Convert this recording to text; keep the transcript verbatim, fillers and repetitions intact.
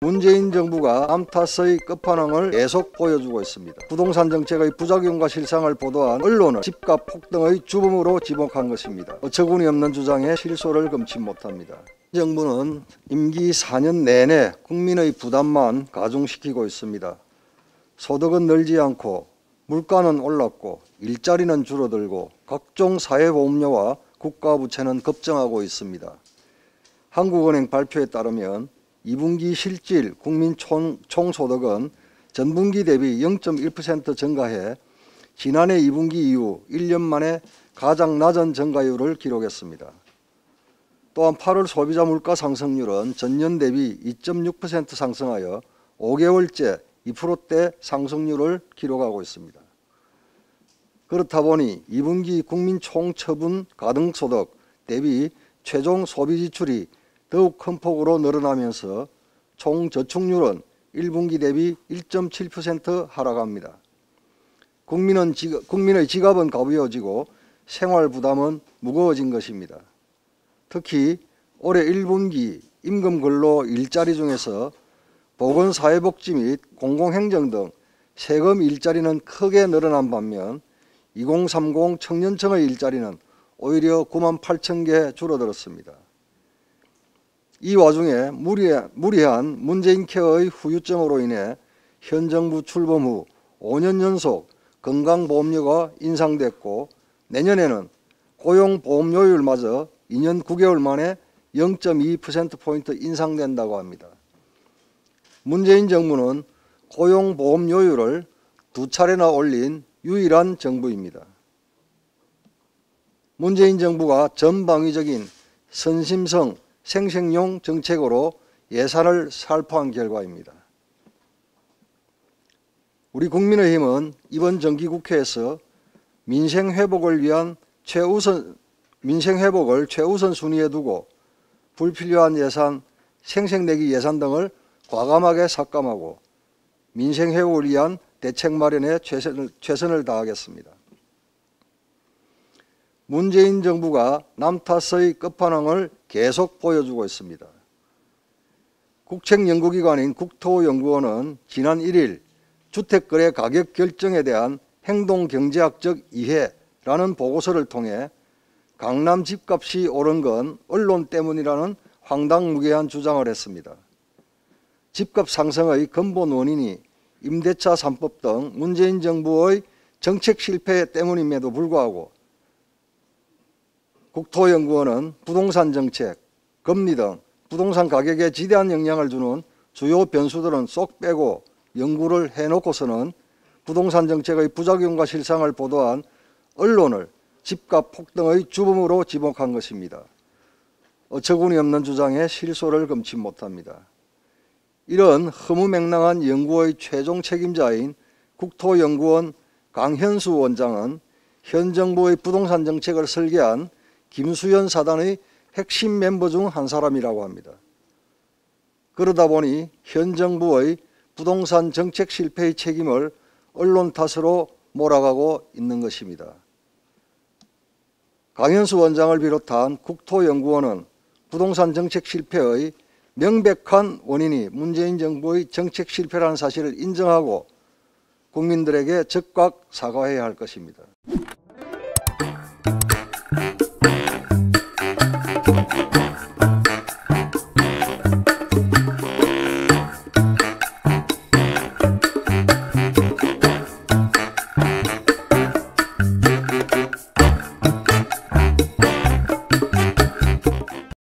문재인 정부가 암탓의 끝판왕을 계속 보여주고 있습니다. 부동산 정책의 부작용과 실상을 보도한 언론을 집값 폭등의 주범으로 지목한 것입니다. 어처구니 없는 주장에 실소를 금치 못합니다. 정부는 임기 사 년 내내 국민의 부담만 가중시키고 있습니다. 소득은 늘지 않고 물가는 올랐고 일자리는 줄어들고 각종 사회보험료와 국가부채는 급증하고 있습니다. 한국은행 발표에 따르면 이 분기 실질 국민 총, 총소득은 전분기 대비 영 점 일 퍼센트 증가해 지난해 이 분기 이후 일 년 만에 가장 낮은 증가율을 기록했습니다. 또한 팔월 소비자 물가 상승률은 전년 대비 이 점 육 퍼센트 상승하여 오 개월째 이 퍼센트대 상승률을 기록하고 있습니다. 그렇다 보니 이 분기 국민 총처분 가등소득 대비 최종 소비지출이 더욱 큰 폭으로 늘어나면서 총저축률은 일 분기 대비 일 점 칠 퍼센트 하락합니다. 국민은 지갑, 국민의 지갑은 가벼워지고 생활부담은 무거워진 것입니다. 특히 올해 일 분기 임금근로 일자리 중에서 보건사회복지 및 공공행정 등 세금 일자리는 크게 늘어난 반면 이공삼공 청년층의 일자리는 오히려 구만 팔천 개 줄어들었습니다. 이 와중에 무리한 문재인 케어의 후유증으로 인해 현 정부 출범 후 오 년 연속 건강보험료가 인상됐고 내년에는 고용보험료율마저 이 년 구 개월 만에 영 점 이 퍼센트 포인트 인상된다고 합니다. 문재인 정부는 고용보험료율을 두 차례나 올린 유일한 정부입니다. 문재인 정부가 전방위적인 선심성 생색용 정책으로 예산을 살포한 결과입니다. 우리 국민의힘은 이번 정기국회에서 민생회복을 위한 최우선 민생 회복을 최우선 순위에 두고 불필요한 예산, 생색내기 예산 등을 과감하게 삭감하고 민생 회복을 위한 대책 마련에 최선을, 최선을 다하겠습니다. 문재인 정부가 남탓의 끝판왕을 계속 보여주고 있습니다. 국책연구기관인 국토연구원은 지난 일 일 주택거래 가격 결정에 대한 행동경제학적 이해라는 보고서를 통해 강남 집값이 오른 건 언론 때문이라는 황당무계한 주장을 했습니다. 집값 상승의 근본 원인이 임대차 삼 법 등 문재인 정부의 정책 실패 때문임에도 불구하고 국토연구원은 부동산 정책, 금리 등 부동산 가격에 지대한 영향을 주는 주요 변수들은 쏙 빼고 연구를 해놓고서는 부동산 정책의 부작용과 실상을 보도한 언론을 집값 폭등의 주범으로 지목한 것입니다. 어처구니 없는 주장에 실소를 금치 못합니다. 이런 허무맹랑한 연구의 최종 책임자인 국토연구원 강현수 원장은 현 정부의 부동산 정책을 설계한 김수현 사단의 핵심 멤버 중 한 사람이라고 합니다. 그러다 보니 현 정부의 부동산 정책 실패의 책임을 언론 탓으로 몰아가고 있는 것입니다. 강현수 원장을 비롯한 국토연구원은 부동산 정책 실패의 명백한 원인이 문재인 정부의 정책 실패라는 사실을 인정하고 국민들에게 즉각 사과해야 할 것입니다.